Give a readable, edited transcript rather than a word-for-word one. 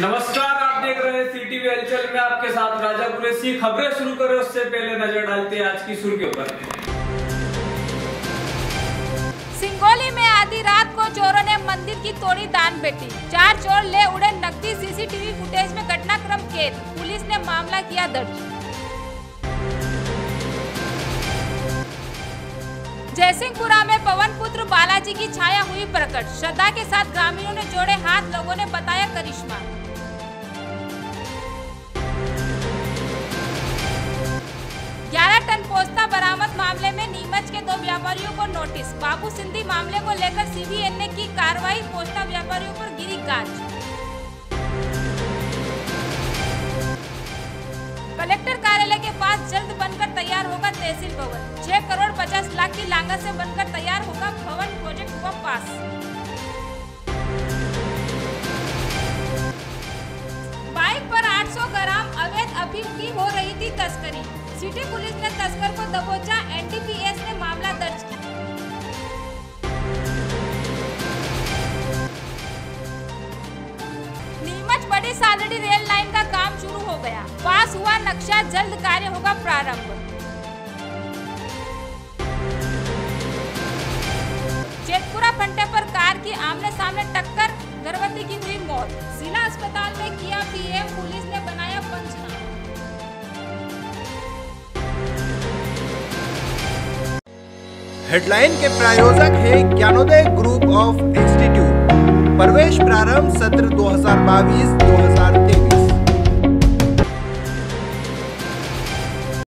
नमस्कार, आप देख रहे हैं सिटी हलचल में आपके साथ राजा कुरैशी। खबरें शुरू करें उससे पहले नजर डालते हैं आज की सुर्खियों पर। सिंगोली में आधी रात को चोरों ने मंदिर की तोड़ी दान पेटी, 4 चोर ले उड़े नकदी। सीसीटीवी फुटेज में घटनाक्रम कैद, पुलिस ने मामला किया दर्ज। जयसिंहपुरा में पवन पुत्र बालाजी की छाया हुई प्रकट, श्रद्धा के साथ ग्रामीणों ने जोड़े हाथ, लोगों ने बताया करिश्मा। बरामद मामले में नीमच के 2 व्यापारियों को नोटिस, बाबू सिंधी मामले को लेकर सीबीआई ने की कार्रवाई, पोस्ता व्यापारियों पर गिरी गाज। कलेक्टर कार्यालय के पास जल्द बनकर तैयार होगा तहसील भवन, 6 करोड़ 50 लाख की लागत से बनकर तैयार होगा भवन, प्रोजेक्ट हुआ पास। बाइक पर 800 ग्राम अवैध अफीम की हो रही थी तस्करी, सिटी पुलिस ने तस्कर को दबोचा, एनटीपीएस ने मामला दर्ज किया। नीमच बड़ी सालड़ी रेल लाइन का काम शुरू हो गया, पास हुआ नक्शा, जल्द कार्य होगा प्रारंभ। चेतपुरा फंटे पर कार की आमने सामने टक्कर, गर्भवती की हुई मौत, जिला अस्पताल में किया पीएम, पुलिस ने बनाया पंचनामा। हेडलाइन के प्रायोजक है ज्ञानोदय ग्रुप ऑफ इंस्टीट्यूट। प्रवेश प्रारंभ सत्र 2022-2023।